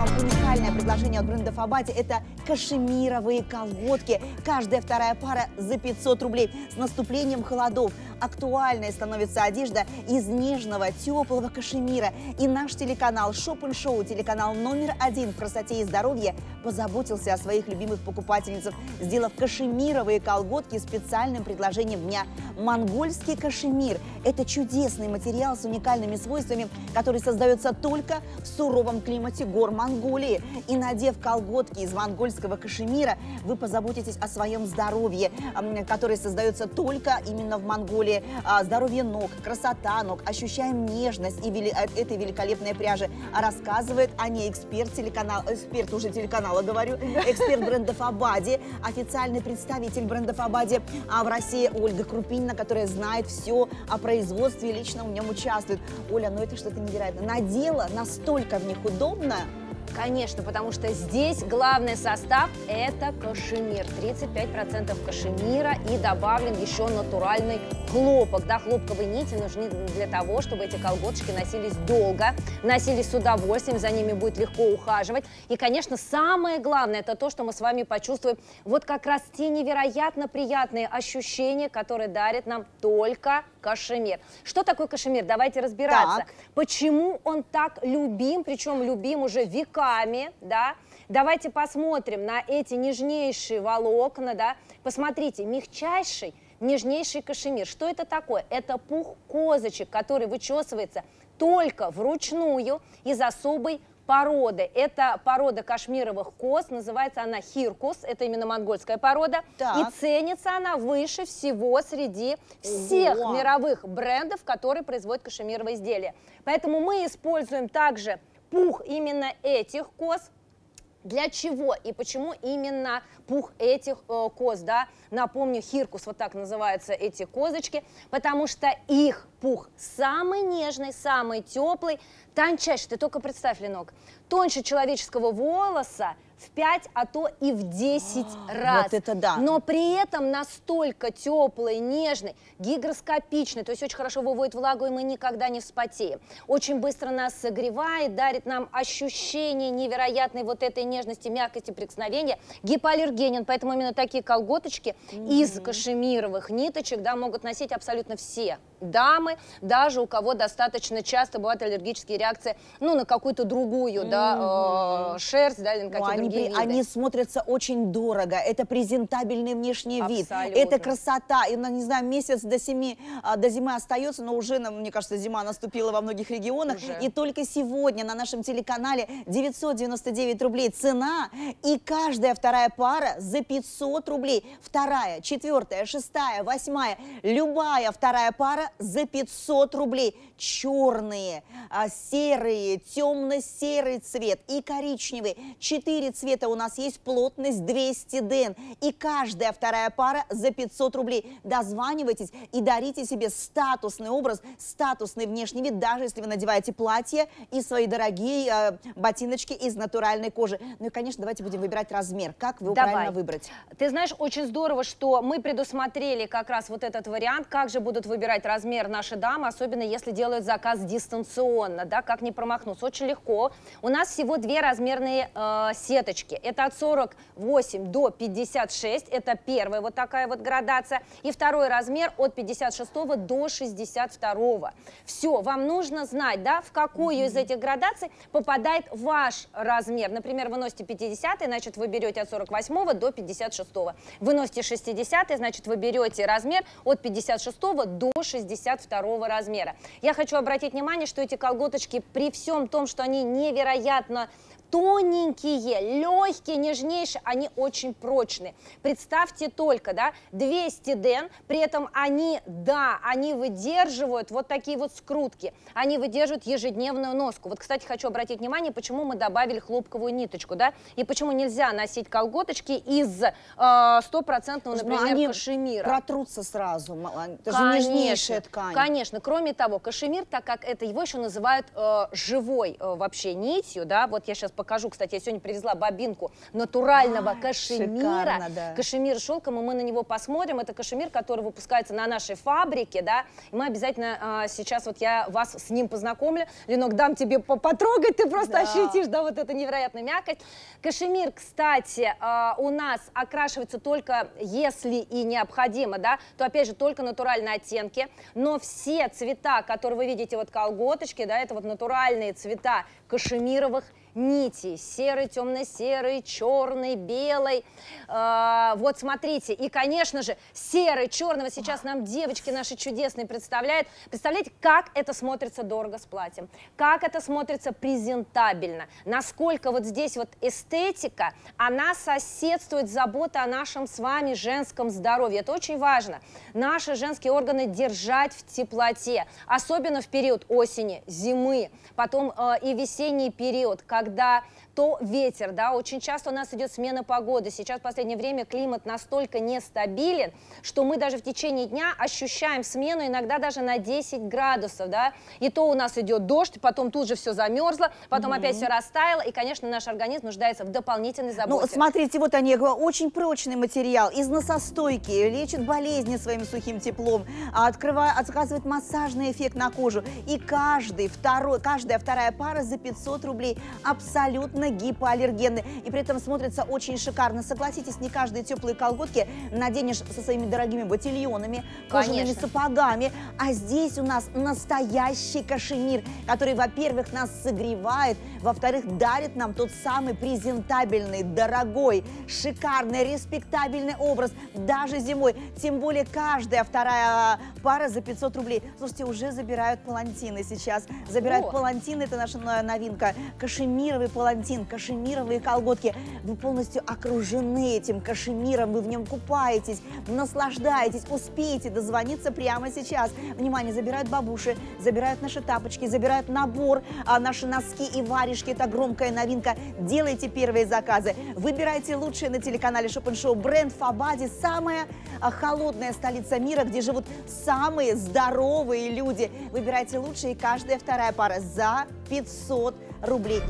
вам уникальное предложение от бренда Фабади. Это кашемировые колготки. Каждая вторая пара за 500 рублей. С наступлением холодов актуальной становится одежда из нежного, теплого кашемира. И наш телеканал Shop and Show, телеканал №1 в красоте и здоровье, позаботился о своих любимых покупательницах, сделав кашемировые колготки специальным предложением дня. Монгольский кашемир – это чудесный материал с уникальными свойствами, который создается только в суровом климате гор Монголии. И, надев колготки из монгольского кашемира, вы позаботитесь о своем здоровье, которое создается только именно в Монголии. Здоровье ног, красота ног, ощущаем нежность и этой великолепной пряжи. Рассказывает о ней эксперт бренда Фабади, официальный представитель бренда Фабади в России Ольга Крупинина, которая знает все о производстве и лично в нем участвует. Оля, ну это что-то невероятное. Надела, настолько в них удобно. Конечно, потому что здесь главный состав – это кашемир. 35% кашемира и добавлен еще натуральный хлопок. Да, хлопковые нити нужны для того, чтобы эти колготочки носились долго, носились с удовольствием, за ними будет легко ухаживать. И, конечно, самое главное – это то, что мы с вами почувствуем. Вот как раз те невероятно приятные ощущения, которые дарит нам только кашемир. Что такое кашемир? Давайте разбираться. Так. Почему он так любим, причем любим уже веками? Да. Давайте посмотрим на эти нежнейшие волокна, да. Посмотрите, мягчайший, нежнейший кашемир. Что это такое? Это пух козочек, который вычесывается только вручную из особой породы. Это порода кашмировых коз, называется она хиркус, это именно монгольская порода. Так. И ценится она выше всего среди всех мировых брендов, которые производят кашемировые изделия. Поэтому мы используем также пух именно этих коз. Для чего и почему именно пух этих коз, да? Напомню, хиркус, вот так называются эти козочки, потому что их пух самый нежный, самый теплый, тончайший, ты только представь, Ленок, тоньше человеческого волоса в 5, а то и в 10 раз. Вот это да. Но при этом настолько теплый, нежный, гигроскопичный, то есть очень хорошо выводит влагу, и мы никогда не вспотеем. Очень быстро нас согревает, дарит нам ощущение невероятной вот этой нежности, мягкости, прикосновения. Гипоаллергенен, поэтому именно такие колготочки из кашемировых ниточек, да, могут носить абсолютно все дамы, даже у кого достаточно часто бывают аллергические реакции, ну, на какую-то другую, да, шерсть, да, или на какие-то другие виды. Они смотрятся очень дорого, это презентабельный внешний вид, это красота, и, не знаю, месяц до зимы остается, но уже, мне кажется, зима наступила во многих регионах, и только сегодня на нашем телеканале 999 рублей цена, и каждая вторая пара за 500 рублей, вторая, четвертая, шестая, восьмая, любая вторая пара за 500 рублей. Черные, серые, темно-серый цвет и коричневый. 4 цвета у нас есть, плотность 200 ден. И каждая вторая пара за 500 рублей. Дозванивайтесь и дарите себе статусный образ, статусный внешний вид, даже если вы надеваете платье и свои дорогие ботиночки из натуральной кожи. Ну и, конечно, давайте будем выбирать размер. Как его правильно выбрать? Ты знаешь, очень здорово, что мы предусмотрели как раз вот этот вариант, как же будут выбирать размер наши дамы, особенно если делают заказ дистанционно, да, как не промахнуться, очень легко. У нас всего две размерные сеточки, это от 48 до 56, это первая вот такая вот градация, и второй размер от 56 до 62. Все, вам нужно знать, да, в какую из этих градаций попадает ваш размер. Например, вы носите 50, значит, вы берете от 48 до 56. Вы носите 60, значит, вы берете размер от 56 до 62 размера. Я хочу обратить внимание, что эти колготочки, при всем том, что они невероятно тоненькие, легкие, нежнейшие, они очень прочные. Представьте только, да, 200 ден, при этом они, да, они выдерживают вот такие вот скрутки, они выдерживают ежедневную носку. Вот, кстати, хочу обратить внимание, почему мы добавили хлопковую ниточку, да, и почему нельзя носить колготочки из стопроцентного, например, кашемира. Они протрутся сразу, это же нежнейшая ткань. Конечно, кроме того, кашемир, так как это его еще называют живой вообще нитью, да, вот я сейчас покажу. Кстати, я сегодня привезла бобинку натурального кашемира. Шикарно, да. Кашемир шелком, и мы на него посмотрим. Это кашемир, который выпускается на нашей фабрике, да. И мы обязательно сейчас, вот я вас с ним познакомлю. Ленок, дам тебе потрогать, ты просто ощутишь, да, вот эту невероятную мягкость. Кашемир, кстати, у нас окрашивается только, если и необходимо, да, то, опять же, только натуральные оттенки. Но все цвета, которые вы видите, вот колготочки, да, это вот натуральные цвета кашемировых нити. Серый, темно-серый, черный, белый. Вот смотрите. И, конечно же, серый, черного сейчас нам девочки наши чудесные представляют. Представляете, как это смотрится дорого с платьем. Как это смотрится презентабельно. Насколько вот здесь вот эстетика, она соседствует с заботой о нашем с вами женском здоровье. Это очень важно. Наши женские органы держать в теплоте. Особенно в период осени, зимы, потом и весенний период, когда то ветер, да, очень часто у нас идет смена погоды. Сейчас в последнее время климат настолько нестабилен, что мы даже в течение дня ощущаем смену иногда даже на 10 градусов, да. И то у нас идет дождь, потом тут же все замерзло, потом опять все растаяло, и, конечно, наш организм нуждается в дополнительной заботе. Ну, смотрите, вот они, я говорю, очень прочный материал, износостойкий, лечит болезни своим сухим теплом, оказывает массажный эффект на кожу. И каждая вторая пара за 500 рублей абсолютно гипоаллергенны, и при этом смотрятся очень шикарно. Согласитесь, не каждые теплые колготки наденешь со своими дорогими ботильонами, кожаными сапогами. А здесь у нас настоящий кашемир, который, во-первых, нас согревает, во-вторых, дарит нам тот самый презентабельный, дорогой, шикарный, респектабельный образ даже зимой. Тем более каждая вторая пара за 500 рублей. Слушайте, уже забирают палантины сейчас. Забирают палантины, это наша новинка. Кашемировый палантин, кашемировые колготки. Вы полностью окружены этим кашемиром, вы в нем купаетесь, наслаждаетесь, успеете дозвониться прямо сейчас. Внимание, забирают бабуши, забирают наши тапочки, забирают набор, наши носки и варежки. Это громкая новинка. Делайте первые заказы. Выбирайте лучшие на телеканале Shop and Show. Бренд Фабади, самая холодная столица мира, где живут самые здоровые люди. Выбирайте лучшие, каждая вторая пара за 500 рублей.